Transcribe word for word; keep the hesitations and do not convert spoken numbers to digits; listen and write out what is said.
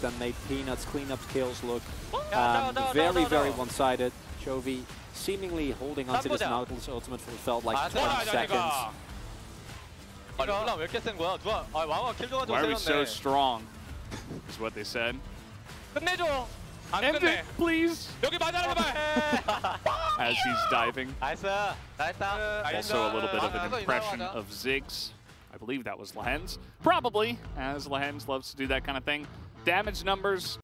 damage that made Peanuts' cleanup kills look um, no, no, no, very, no, no, very one-sided. Chovy seemingly holding onto this Nautilus ultimate for felt like twenty seconds. Why are we so strong? Is what they said. End it, please! As he's diving. Also a little bit of an impression of Ziggs. I believe that was Lahens. Probably, as Lahens loves to do that kind of thing. Damage numbers